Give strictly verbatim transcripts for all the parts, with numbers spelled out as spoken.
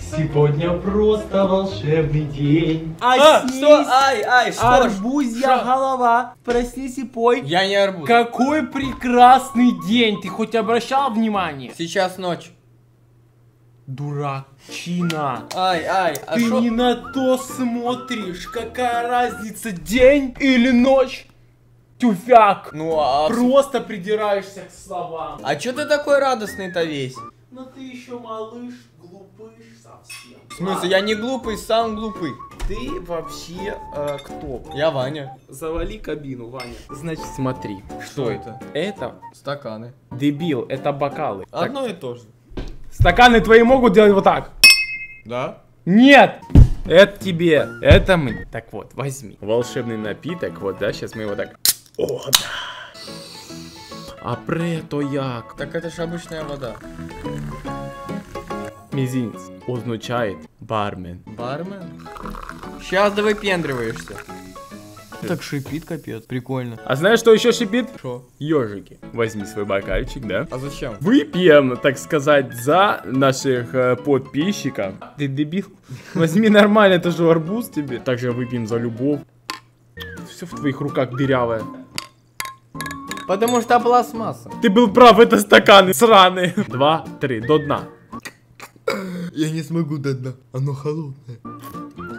Сегодня просто волшебный день. А, что? Ай, ай, что? Арбузья голова. Проснись и пой. Я не арбуз. Какой прекрасный день. Ты хоть обращал внимание? Сейчас ночь. Дурачина. Ай, ай, а ты шо? Не на то смотришь. Какая разница, день или ночь? Тюфяк. Ну, а... Просто придираешься к словам. А чё ты такой радостный-то весь? Ну ты еще малыш, глупыш совсем. В смысле, я не глупый, сам глупый. Ты вообще э, кто? Я Ваня. Завали кабину, Ваня. Значит, смотри. Что, что это? Это стаканы. Дебил, это бокалы. Одно так... и то же. Стаканы твои могут делать вот так? Да? Нет! Это тебе, это мы. Так вот, возьми. Волшебный напиток, вот, да, сейчас мы его так... О, да! А прето як? Так это же обычная вода. Мизинец означает бармен. Бармен? Сейчас да выпендриваешься. Так шипит, капец, прикольно. А знаешь, что еще шипит? Что? Ёжики. Возьми свой бокальчик, да? А зачем? Выпьем, так сказать, за наших э, подписчиков. Ты дебил? Возьми нормально, это же арбуз тебе. Также выпьем за любовь. Все в твоих руках дырявое. Потому что пластмасса. Ты был прав, это стаканы сраные. Два, три, до дна. Я не смогу до дна, оно холодное.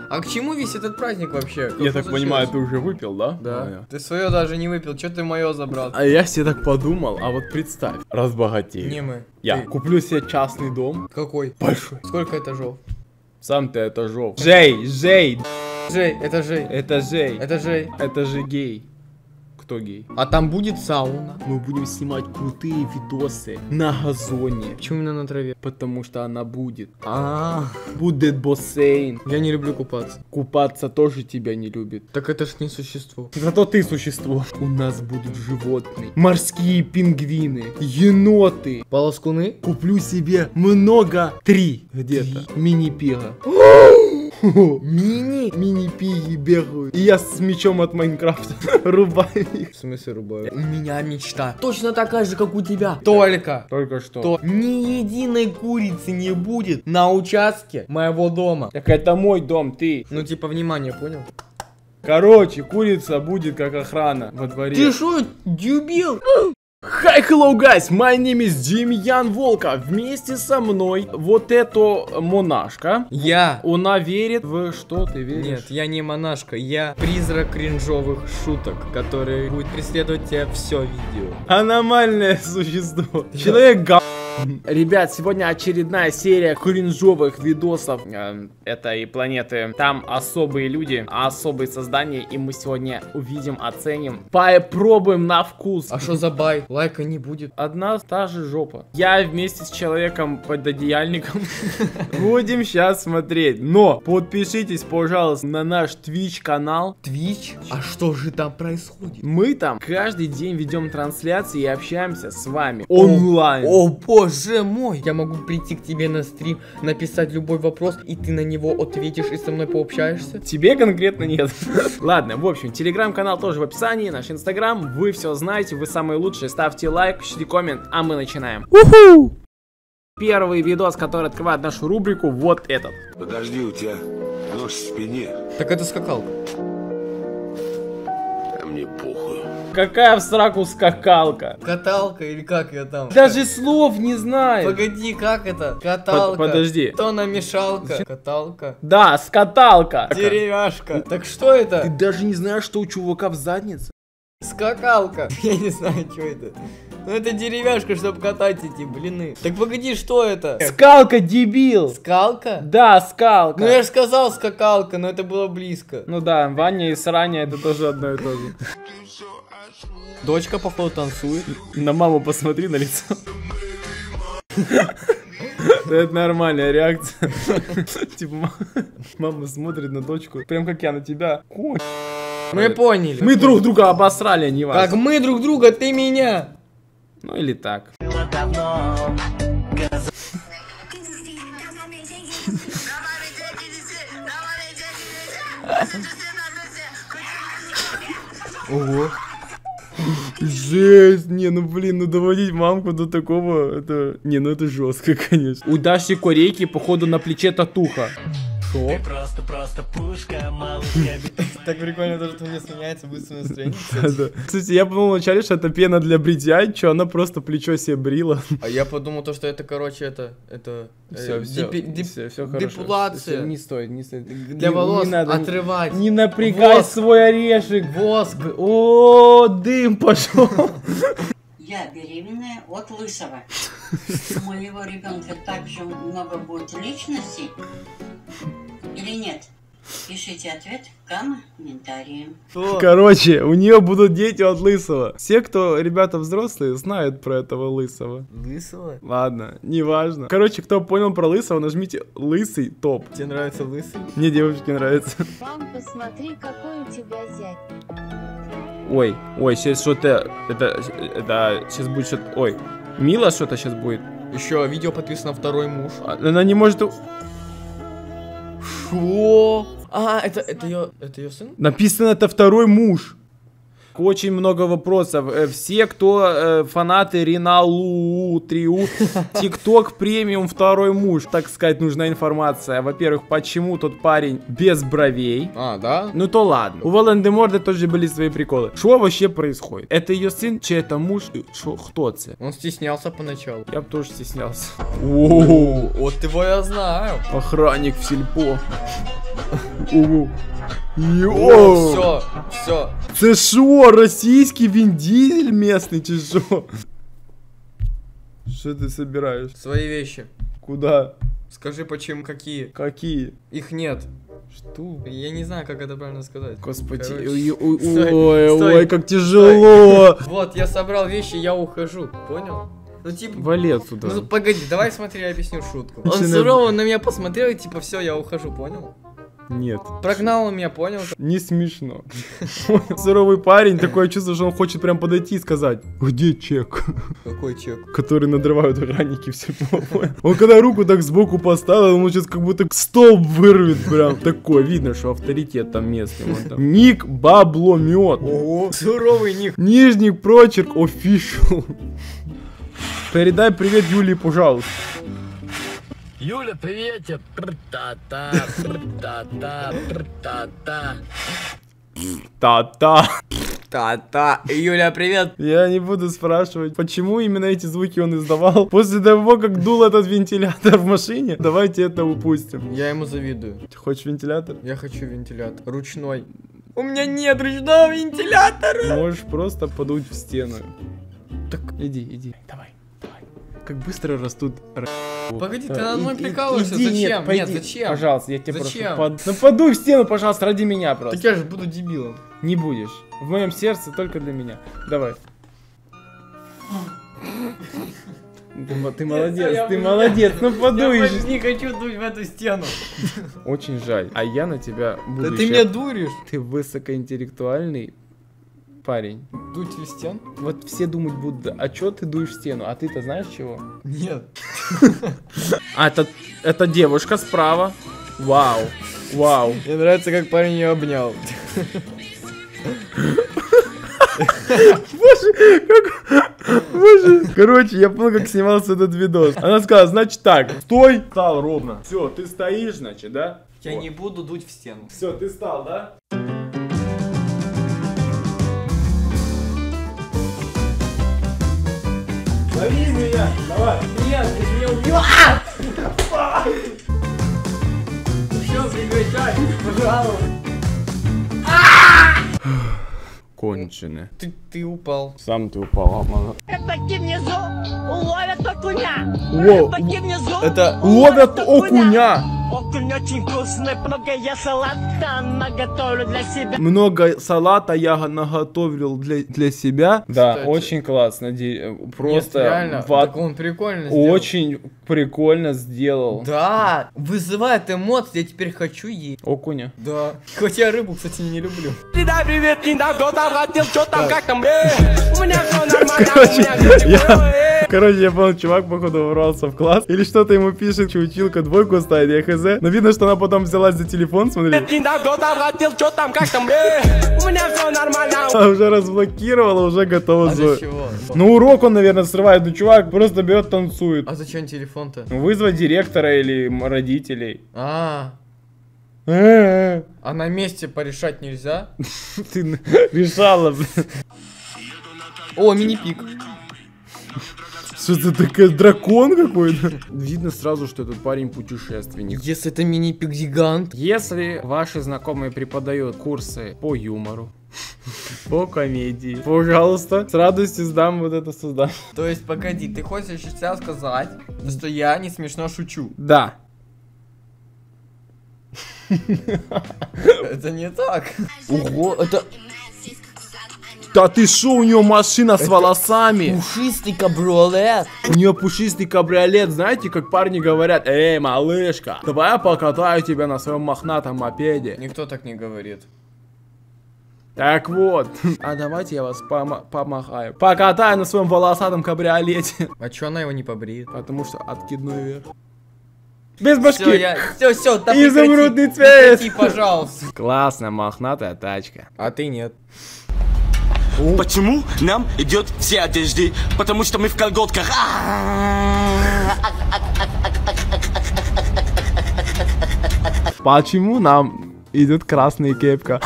А к чему весь этот праздник вообще? Кто Я так случилось? Понимаю, ты уже выпил, да? Да. А, ты свое даже не выпил, что ты мое забрал? А я себе так подумал, а вот представь, разбогатею. Не мы. Я ты. Куплю себе частный дом. Какой? Большой. Сколько этажов? Сам ты этажов. Жей, Жей. Жей, это Жей. Это Жей. Это Жей. Это же гей. Кто гей? А там будет сауна. Мы будем снимать крутые видосы на газоне. Почему именно на траве? Потому что она будет. А, -а, -а. Будет бассейн. Я не люблю купаться. Купаться тоже тебя не любит. Так это ж не существо. Зато ты существо. У нас будут животные. Морские пингвины. Еноты. Полоскуны. Куплю себе много. Три. Где-то. Мини-пига. Мини? Мини-пиги бегают. И я с мечом от Майнкрафта рубаю их. В смысле рубаю? У меня мечта точно такая же, как у тебя. Только Только что то ни единой курицы не будет на участке моего дома. Так это мой дом, ты. Ну типа внимание, понял? Короче, курица будет как охрана во дворе. Ты шо, дебил? Hi, hello guys, my name is Demian Volkov. Вместе со мной вот эта монашка. Я. Она верит в что ты веришь? Нет, я не монашка, я призрак кринжовых шуток, который будет преследовать тебя все видео. Аномальное существо. Человек га... Ребят, сегодня очередная серия кринжовых видосов. Этой планеты. Там особые люди, особые создания. И мы сегодня увидим, оценим. Попробуем на вкус. А что за бай? Лайка не будет. Одна та же жопа. Я вместе с человеком под одеяльником. Будем сейчас смотреть. Но подпишитесь, пожалуйста, на наш Twitch канал. Twitch? А что же там происходит? Мы там каждый день ведем трансляции и общаемся с вами онлайн. О боже мой! Я могу прийти к тебе на стрим, написать любой вопрос, и ты на него ответишь и со мной пообщаешься? Тебе конкретно нет. Ладно, в общем, телеграм-канал тоже в описании, наш инстаграм, вы все знаете, вы самые лучшие, ставьте лайк, пишите коммент, а мы начинаем. Уху! Первый видос, который открывает нашу рубрику, вот этот. Подожди, у тебя нож в спине. Так это скакалка. А мне похуй. Какая в сраку скакалка? Каталка или как ее там? Даже слов не знаю. Погоди, как это? Каталка. Под, подожди. То намешалка. Каталка. Да, скаталка. Деревяшка. Так что это? Ты даже не знаешь, что у чувака в заднице? Скакалка. Я не знаю, что это. Ну это деревяшка, чтобы катать эти блины. Так погоди, что это? Скалка, дебил. Скалка? Да, скалка. Ну я же сказал скакалка, но это было близко. Ну да, Ваня и сраня это тоже одно и то же. Дочка, походу, танцует. На маму посмотри на лицо. Это нормальная реакция. Типа, мама смотрит на дочку, прям как я на тебя. Мы поняли. Мы друг друга обосрали, не важно. Как мы друг друга, ты меня. Ну или так. Ого. Жесть, не, ну блин, ну доводить мамку до такого, это, не, ну это жестко, конечно. У Даши Корейки, походу, на плече татуха. Ты просто-просто пушка, малыш. Так прикольно то, что у меня сменяется быстрое настроение. Кстати, я подумал вначале, что это пена для бритья, и что она просто плечо себе брила. А я подумал то, что это, короче, это... это все, все, все хорошо. Депиляция. Не стоит, не стоит. Для волос отрывать. Не напрягай свой орешек. Воск. О, дым пошел. Я беременная от лысого. У моего ребенка также много будет личностей или нет? Пишите ответ в комментарии. Короче, у нее будут дети от лысого. Все, кто, ребята взрослые, знают про этого лысого. Лысого? Ладно, неважно. Короче, кто понял про лысого, нажмите лысый топ. Тебе нравится лысый? Мне девушке нравится. Мам, посмотри, какой у тебя зять. Ой, ой, сейчас что-то, это, это, сейчас будет что-то, ой, Мила что-то сейчас будет. Еще видео подписано «Второй муж». Она не может... Шо? А, это, это ее, это ее сын? Написано «Это второй муж». Очень много вопросов. Все, кто э, фанаты Риналу, Триу, ТикТок премиум «Второй муж». Так сказать, нужна информация. Во-первых, почему тот парень без бровей? А, да? Ну то ладно. У Волан-де-Морда тоже были свои приколы. Что вообще происходит? Это ее сын, чей это муж? Шо, кто это? Он стеснялся поначалу. Я бы тоже стеснялся. О, вот его я знаю. Охранник в сельпо. Йоу! Все, все. Це шо, российский Вин Дизель местный, че шо? Что ты собираешь? Свои вещи. Куда? Скажи, почему, какие? Какие? Их нет. Что? Я не знаю, как это правильно сказать. Господи, ой-ой-ой, как тяжело. Вот, я собрал вещи, я ухожу, понял? Ну типа... Вали отсюда. Ну погоди, давай смотри, я объясню шутку. Он сурово на меня посмотрел и типа, все, я ухожу, понял? Нет. Прогнал он меня, понял? Не смешно. Суровый парень, такое чувство, что он хочет прям подойти и сказать: где чек? Какой чек? Который надрывают охранники все. Он когда руку так сбоку поставил, он сейчас как будто столб вырвет прям. Такое, видно, что авторитет там местный. Ник Бабломет. Ого, суровый ник. Нижний прочерк official. Передай привет Юлии, пожалуйста. Юля, приветик! Та-та, та-та, та-та. Та-та. Та-та. Юля, привет! Я не буду спрашивать, почему именно эти звуки он издавал после того, как дул этот вентилятор в машине. Давайте это упустим. Я ему завидую. Ты хочешь вентилятор? Я хочу вентилятор. Ручной. У меня нет ручного вентилятора! Можешь просто подуть в стену. Так, иди, иди. Давай. Как быстро растут... Погоди, ты на мной прикалываешься, зачем? Нет, нет, зачем? Пожалуйста, я тебе зачем? Просто... Под... Ну подуй в стену, пожалуйста, ради меня просто. Так я же буду дебилом. Не будешь. В моем сердце только для меня. Давай. Ты, ты молодец, ты молодец, ну подуй. Я больше не хочу дуть в эту стену. Очень жаль, а я на тебя буду... Да ты меня дуришь. Ты высокоинтеллектуальный парень. Дуть в стену? Вот все думают будут, а чё ты дуешь в стену? А ты-то знаешь чего? Нет. А, это, это девушка справа. Вау, вау. Мне нравится, как парень ее обнял. Боже, как... Боже. Короче, я понял, как снимался этот видос. Она сказала, значит так, стой. Встал ровно. Все, ты стоишь, значит, да? Я вот не буду дуть в стену. Все, ты встал, да? Лови меня! Давай! Нет, ты меня убил! Ааа! Еще приглашай, пожалуйста! Кончены. Ты, ты упал. Сам ты упал, мама. Рыбаки внизу ловят окуня! Рыбаки внизу ловят окуня! Окунь очень вкусный, много я салата наготовлю для себя. Много салата я наготовил для, для себя. Да, кстати, очень классно. Просто нет, реально, ват... так он прикольно сделал. Очень прикольно сделал. Да, вызывает эмоции, я теперь хочу есть. Окуня. Да. Хотя я рыбу, кстати, не люблю. Передай привет, не дам, кто там хотел, что там, как там. У меня все нормально. Короче, я понял, чувак, походу, ворвался в класс. Или что-то ему пишет, что училка двойку ставит, я хз. хз. Но видно, что она потом взялась за телефон, смотри. Что там, как там? У меня все нормально. Она уже разблокировала, уже готова. А для чего? Ну, урок он, наверное, срывает. Ну, чувак просто берет, танцует. А зачем телефон-то? Вызвать директора или родителей. А. А на месте порешать нельзя? Ты решала. О, мини-пик. Что это такое? Дракон какой-то? Видно сразу, что этот парень путешественник. Если это мини-пик-гигант. Если ваши знакомые преподают курсы по юмору, по комедии, пожалуйста, с радостью сдам вот это создание. То есть, погоди, ты хочешь сейчас сказать, что я не смешно шучу? Да. Это не так. Ого, это... Да ты шо, у нее машина с волосами. Пушистый кабриолет. У нее пушистый кабриолет. Знаете, как парни говорят: эй, малышка, давай я покатаю тебя на своем мохнатом мопеде. Никто так не говорит. Так вот. А давайте я вас помо помахаю. Покатаю на своем волосатом кабриолете. А че она его не побреет? Потому что откидной вверх. Без башки. Все, я... все, все, да изумрудный цвет. Прекрати, пожалуйста. Классная мохнатая тачка. А ты нет. О. Почему нам идет все одежды? Потому что мы в колготках. Почему нам идет красная кепка?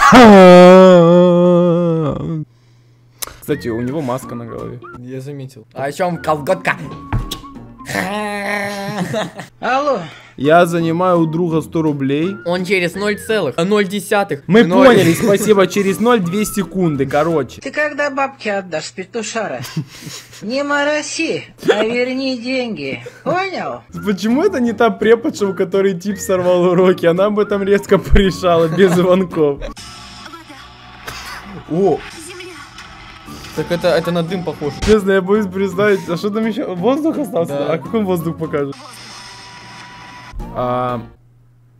Кстати, у него маска на голове. Я заметил. А еще он колготка. Алло. Я занимаю у друга сто рублей. Он через ноль целых ноль десятых. Мы ноль. Поняли, спасибо. Через ноль две секунды, короче. Ты когда бабки отдашь, петушара? Не мороси, а верни деньги. Понял? Почему это не та преподша, у которой тип сорвал уроки? Она об этом резко порешала, без звонков. О! Так это, это на дым похоже. Честно, я боюсь признать, а что там еще? Воздух остался? Да. А какой воздух покажет? А,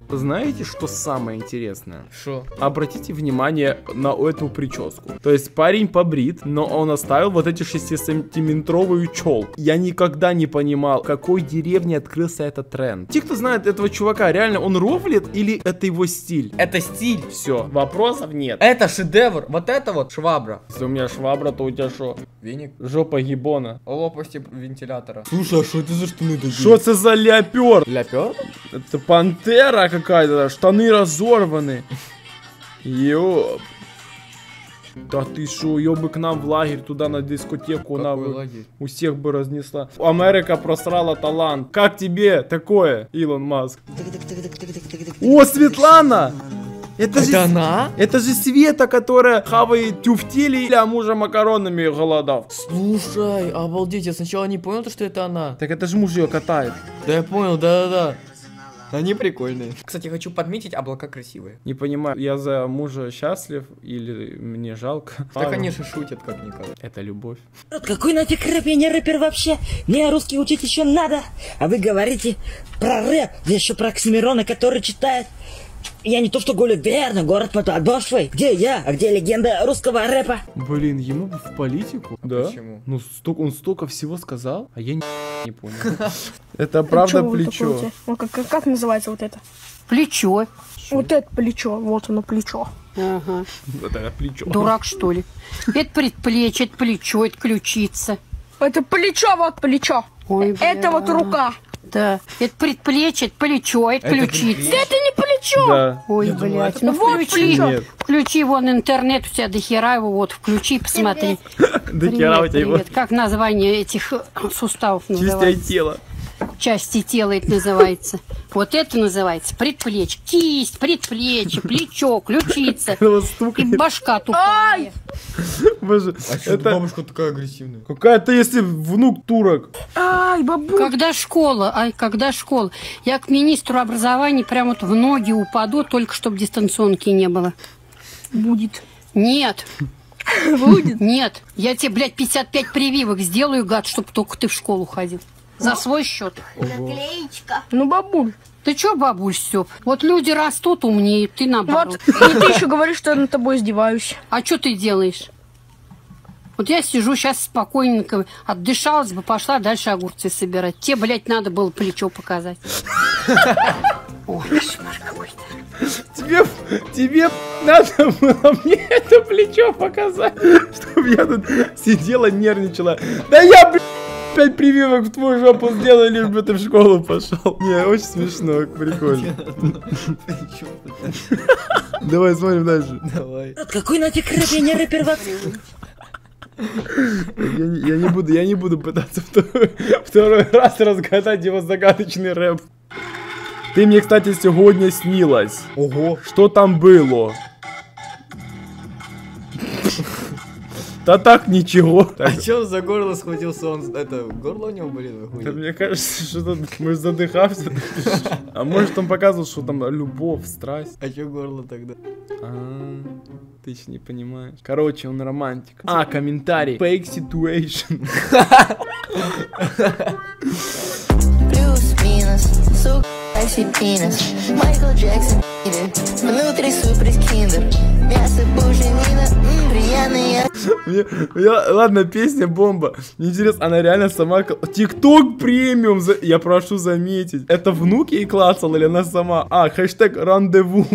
знаете, что самое интересное? Что? Обратите внимание на эту прическу. То есть парень побрит, но он оставил вот эти шестисантиметровую челку. Я никогда не понимал, в какой деревне открылся этот тренд. Те, кто знает этого чувака, реально он рофлит или это его стиль? Это стиль. Все, вопросов нет. Это шедевр. Вот это вот швабра. Если у меня швабра, то у тебя шо? Веник? Жопа гибона. Лопасти вентилятора. Слушай, а что это за штаны такие? Что это за ляпер? Ляпер? Это пантера какая-то, штаны разорваны. Ёп. Да ты шо, её бы к нам в лагерь, туда на дискотеку, она бы у всех бы разнесла. Америка просрала талант. Как тебе такое, Илон Маск? О, Светлана! Это, это же она? Это же Света, которая хавает тюфтели, а мужа макаронами голодав. Слушай, обалдеть, я сначала не понял, что это она. Так это же муж ее катает. Да я понял, да-да-да. Они прикольные. Кстати, хочу подметить, облака красивые. Не понимаю, я за мужа счастлив или мне жалко? Да, конечно, шутят как-никак. Это любовь. Какой нафиг рэп, я не рэпер вообще. Мне русский учить еще надо. А вы говорите про рэп, я еще про Оксимирона, который читает. Я не то что гуляю, верно, город под подошвой. Где я, а где легенда русского рэпа? Блин, ему в политику? А да. Почему? Ну, столько, он столько всего сказал, а я не, не понял. Это правда плечо. Как называется вот это? Плечо. Вот это плечо, вот оно плечо. Ага. Вот это плечо. Дурак, что ли? Это предплечье, это плечо, это ключица. Это плечо, вот плечо. Это вот рука. Да. Это предплечье, это плечо, это, это ключица. Да это не плечо! Да. Ой, блядь, ну вот включи, включи вон интернет, у тебя до хера его, вот, включи, посмотри. До хера у тебя его. Как название этих суставов называется? Части тела. Части тела это называется. Вот это называется предплечье. Кисть, предплечье, плечо, ключица. И башка тупая. Боже, а что это... бабушка такая агрессивная? Какая-то, если внук турок. Ай, бабушка. Когда школа, ай, когда школа. Я к министру образования прям вот в ноги упаду, только чтобы дистанционки не было. Будет. Нет. Будет? Нет. Я тебе, блядь, пятьдесят пять прививок сделаю, гад, чтобы только ты в школу ходил. За свой счет. Наклеечка. Ну, бабуль. Ты чё, бабуль, Стёп? Вот люди растут умнее, ты наоборот. Вот. И ты еще говоришь, что я над тобой издеваюсь. А что ты делаешь? Вот я сижу сейчас спокойненько, отдышалась бы, пошла дальше огурцы собирать. Тебе, блядь, надо было плечо показать. Ой, кошмар какой-то. Тебе, тебе надо было мне это плечо показать, чтобы я тут сидела, нервничала. Да я, блядь, пять прививок в твою жопу сделали, чтобы ты в школу пошел. Не, очень смешно, прикольно. Давай, смотрим дальше. Давай. Какой нафиг рэпер первоцелый? Я не, я не буду, я не буду пытаться второй, второй раз разгадать его загадочный рэп. Ты мне, кстати, сегодня снилась. Ого. Что там было? Да так, ничего. А чё за горло схватился он? Это, горло у него болит? Мне кажется, что мы задыхался. А может, он показывал, что там любовь, страсть. А чё горло тогда? Ты еще не понимаешь. Короче, он романтик. А, комментарий. Fake situation. Плюс-минус, сука, пенис. Майкл Джексон, внутри супер киндер. Мясо, буженина, приятная. Ладно, песня бомба. Мне интересно, она реально сама... ТикТок премиум, я прошу заметить. Это внуки и клацала или она сама? А, хэштег рандеву.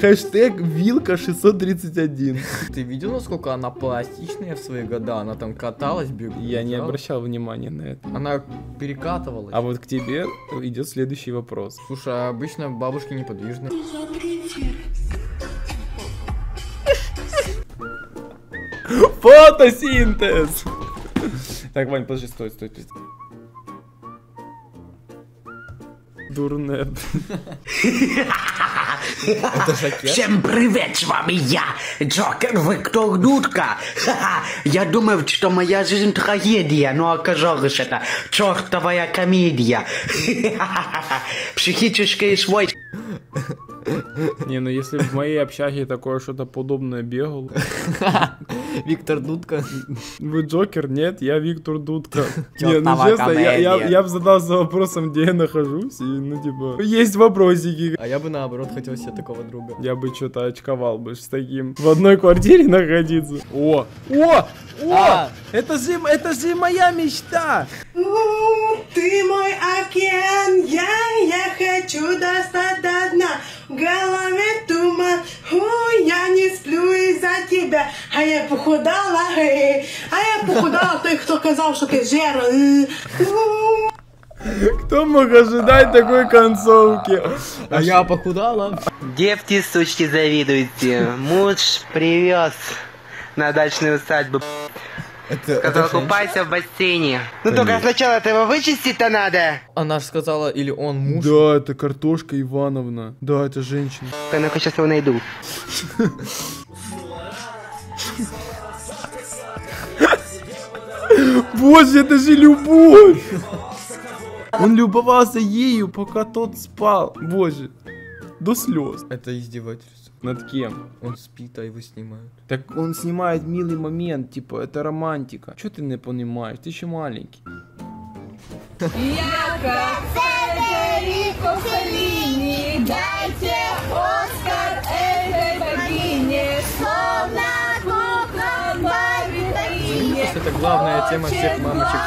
Хэштег вилка шестьсот тридцать один. Ты видел, насколько она пластичная в свои года? Она там каталась, бегала. Я не обращал внимания на это. Она перекатывалась. А вот к тебе идет следующий вопрос. Слушай, а обычно бабушки неподвижны. Фотосинтез! Так, Вань, подожди, стой, стой, стой. Дурнет. Всем привет, с вами я, Джокер Виктор Дудко. Я думал, что моя жизнь трагедия, но оказалось, это чертовая комедия. Психические свойства. Не, ну если в моей общаге такое что-то подобное бегал. Виктор Дудко. Вы Джокер? Нет, я Виктор Дудко. Не, ну честно, я, я, я бы задался вопросом, где я нахожусь, и ну типа, есть вопросики. А я бы наоборот хотел себе такого друга. Я бы что-то очковал бы с таким. В одной квартире находиться. О! О! О! А! Это же, это же моя мечта! Ты мой океан, я, я хочу достать до дна. В голове туман, ой, я не сплю из-за тебя. А я похудала, а я похудала той, кто сказал, что ты жирный. Кто мог ожидать такой концовки? А я похудала. Девки, сучки, завидуйте. Муж привез на дачную усадьбу. Сказал, купайся в бассейне. Ну только сначала этого вычистить-то надо. Она же сказала, или он муж. Да, это Картошка Ивановна. Да, это женщина. Я ну-ка сейчас его найду. Боже, это же любовь. Он любовался ею, пока тот спал. Боже, до слез. Это издевательство. Над кем? Он спит, а его снимают. Так он снимает милый момент, типа, это романтика. Чё ты не понимаешь? Ты еще маленький. Я как Федерико Феллини, дайте Оскар этой богине, словно кукла на виталине. Это главная тема всех мамочек.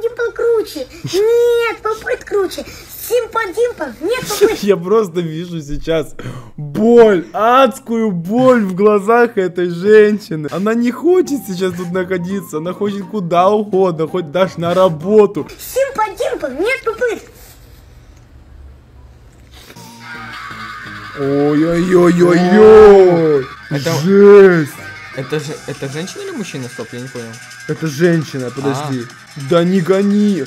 Димпл круче. Нет, попыт круче. Симпа-димпл. Нет, попыт. Я просто вижу сейчас боль, адскую боль в глазах этой женщины. Она не хочет сейчас тут находиться. Она хочет куда угодно, хоть даже на работу. Симпа-димпл. Нет, попыт. Ой-ой-ой-ой-ой. Это... Жесть. Это, же, это женщина или мужчина? Стоп, я не понял. Это женщина, подожди. А. Да не гони.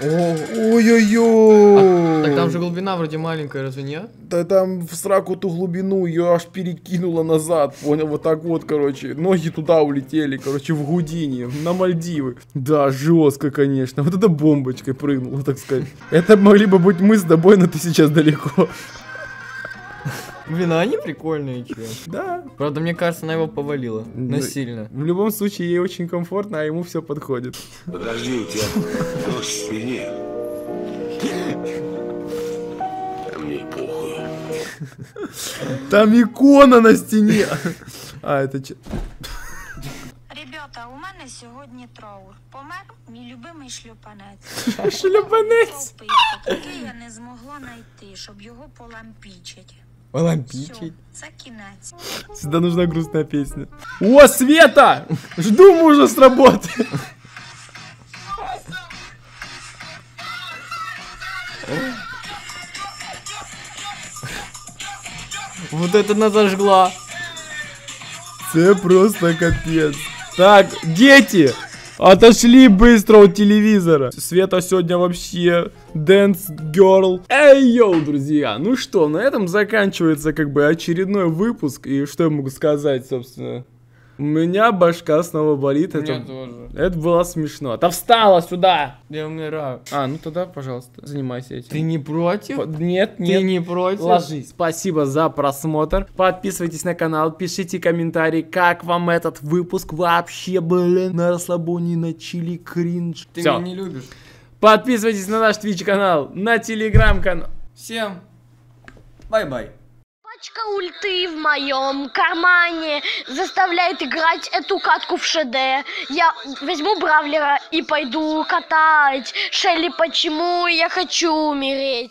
Ой-ой-ой. А, так там же глубина вроде маленькая, разве нет? Да там в сраку ту глубину ее аж перекинула назад, понял? Вот так вот, короче. Ноги туда улетели, короче, в Гудини, на Мальдивы. Да, жестко, конечно. Вот это бомбочкой прыгнула, так сказать. Это могли бы быть мы с тобой, но ты сейчас далеко. Блин, а они прикольные, че. Да. Правда, мне кажется, она его повалила. Насильно. В любом случае, ей очень комфортно, а ему все подходит. Подожди, у тебя нож в спине. Мне похуй. Там икона на стене. А, это че? Ребят, Дівчата, у мене сьогодні траур. Помер мій любимий шлюпанець. Шлюпанець? Який я не змогла знайти, щоб його полампічити. Полампічити? Все, це кінець. Всегда нужна грустна пісня. О, Света! Жду мужа з роботи. Вот это нас зажгла. Це просто капец. Так, дети, отошли быстро от телевизора. Света сегодня вообще dance girl. Эй, йоу, друзья, ну что, на этом заканчивается как бы очередной выпуск. И что я могу сказать, собственно? У меня башка снова болит. У меня это... тоже. Это было смешно. Да встала сюда! Я умираю. А, ну тогда, пожалуйста, занимайся этим. Ты не против? По... Нет, нет. Ты не против? Ложись. Спасибо за просмотр. Подписывайтесь на канал, пишите комментарии, как вам этот выпуск. Вообще, блин, на расслабоне, на чили, кринж. Ты Всё. Меня не любишь. Подписывайтесь на наш Twitch канал, на Telegram канал. Всем бай-бай. Пачка ульты в моем кармане заставляет играть эту катку в шеде. Я возьму бравлера и пойду катать. Шелли, почему я хочу умереть?